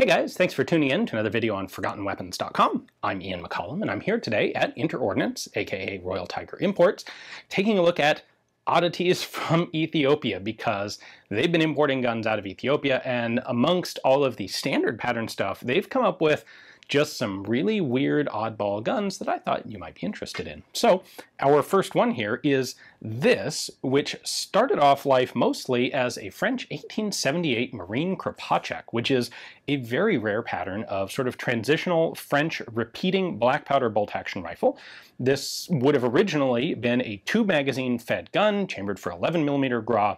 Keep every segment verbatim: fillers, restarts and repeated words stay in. Hey guys, thanks for tuning in to another video on Forgotten Weapons dot com. I'm Ian McCollum, and I'm here today at InterOrdnance, aka Royal Tiger Imports, taking a look at oddities from Ethiopia, because they've been importing guns out of Ethiopia, and amongst all of the standard pattern stuff, they've come up with just some really weird oddball guns that I thought you might be interested in. So our first one here is this, which started off life mostly as a French eighteen seventy-eight Marine Kropatschek, which is a very rare pattern of sort of transitional French repeating black powder bolt action rifle. This would have originally been a two magazine fed gun chambered for eleven millimeter Gras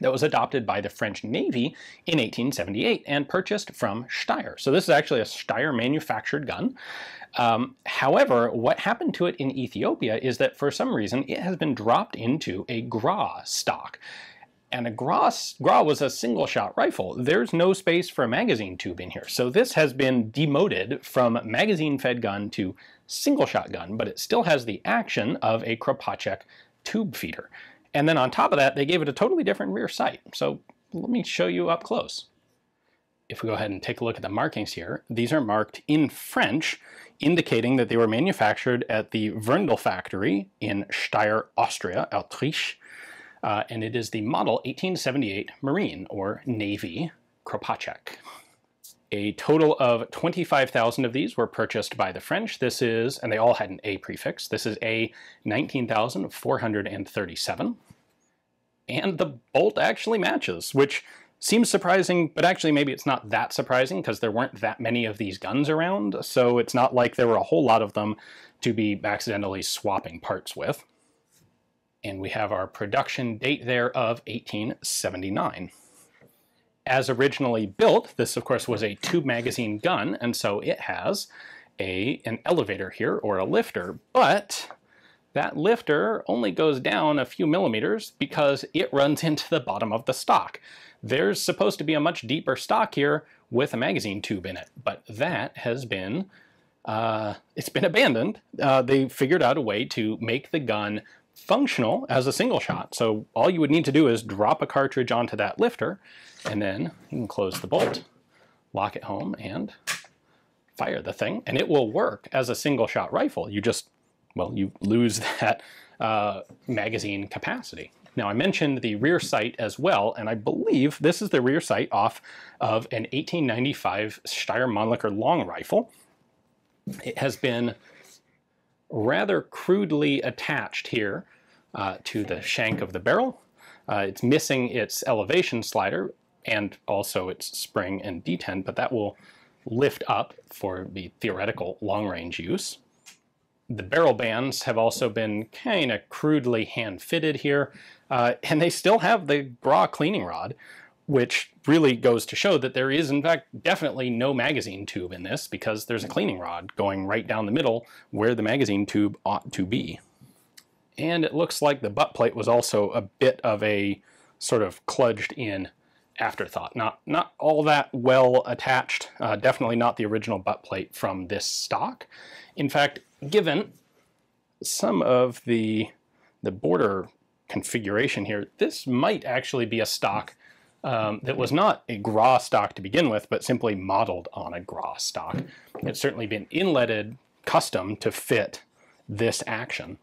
that was adopted by the French Navy in eighteen seventy-eight and purchased from Steyr. So this is actually a Steyr manufactured gun. Um, however, what happened to it in Ethiopia is that for some reason it has been dropped into a Gras stock. And a Gras, Gras was a single-shot rifle. There's no space for a magazine tube in here. So this has been demoted from magazine-fed gun to single-shot gun, but it still has the action of a Kropatschek tube feeder. And then on top of that, they gave it a totally different rear sight. So let me show you up close. If we go ahead and take a look at the markings here, these are marked in French, indicating that they were manufactured at the Wendel factory in Steyr, Austria, Autriche, uh, and it is the model eighteen seventy-eight Marine, or Navy, Kropatschek. A total of twenty-five thousand of these were purchased by the French. This is, and they all had an A prefix, this is A nineteen thousand four hundred thirty-seven. And the bolt actually matches, which seems surprising, but actually maybe it's not that surprising because there weren't that many of these guns around, so it's not like there were a whole lot of them to be accidentally swapping parts with. And we have our production date there of eighteen seventy-nine. As originally built, this of course was a two magazine gun, and so it has a an elevator here, or a lifter, but that lifter only goes down a few millimeters because it runs into the bottom of the stock. There's supposed to be a much deeper stock here with a magazine tube in it, but that has been, uh, it's been abandoned. Uh, they figured out a way to make the gun functional as a single shot. So all you would need to do is drop a cartridge onto that lifter, and then you can close the bolt, lock it home, and fire the thing, and it will work as a single shot rifle. You just, well, you lose that uh, magazine capacity. Now I mentioned the rear sight as well, and I believe this is the rear sight off of an eighteen ninety-five Steyr Mannlicher long rifle. It has been rather crudely attached here uh, to the shank of the barrel. Uh, it's missing its elevation slider and also its spring and detent, but that will lift up for the theoretical long-range use. The barrel bands have also been kind of crudely hand-fitted here, uh, and they still have the Gras cleaning rod, which really goes to show that there is, in fact, definitely no magazine tube in this, because there's a cleaning rod going right down the middle where the magazine tube ought to be. And it looks like the butt plate was also a bit of a sort of kludged in afterthought. Not, not all that well attached, uh, definitely not the original butt plate from this stock. In fact, given some of the, the border configuration here, this might actually be a stock Um, that was not a Gras stock to begin with, but simply modeled on a Gras stock. It's certainly been inletted custom to fit this action.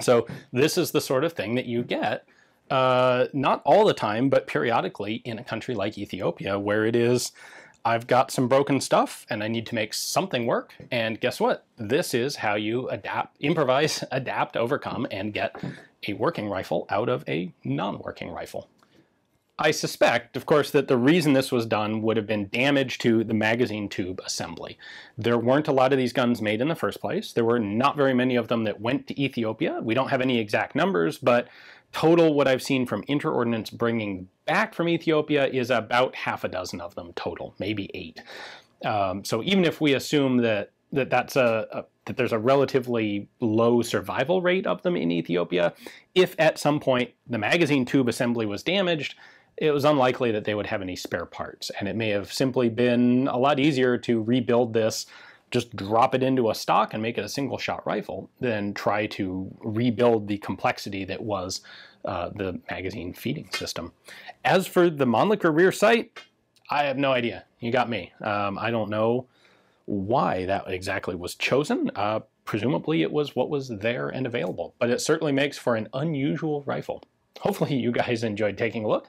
So this is the sort of thing that you get, uh, not all the time, but periodically in a country like Ethiopia, where it is, I've got some broken stuff and I need to make something work, and guess what? This is how you adapt, improvise, adapt, overcome, and get a working rifle out of a non-working rifle. I suspect, of course, that the reason this was done would have been damage to the magazine tube assembly. There weren't a lot of these guns made in the first place. There were not very many of them that went to Ethiopia. We don't have any exact numbers, but total what I've seen from InterOrdnance bringing back from Ethiopia is about half a dozen of them total, maybe eight. Um, so even if we assume that that that's a, a that there's a relatively low survival rate of them in Ethiopia, if at some point the magazine tube assembly was damaged, it was unlikely that they would have any spare parts, and it may have simply been a lot easier to rebuild this, just drop it into a stock and make it a single-shot rifle, than try to rebuild the complexity that was uh, the magazine feeding system. As for the Mannlicher rear sight, I have no idea. You got me. Um, I don't know why that exactly was chosen. Uh, presumably it was what was there and available, but it certainly makes for an unusual rifle. Hopefully you guys enjoyed taking a look.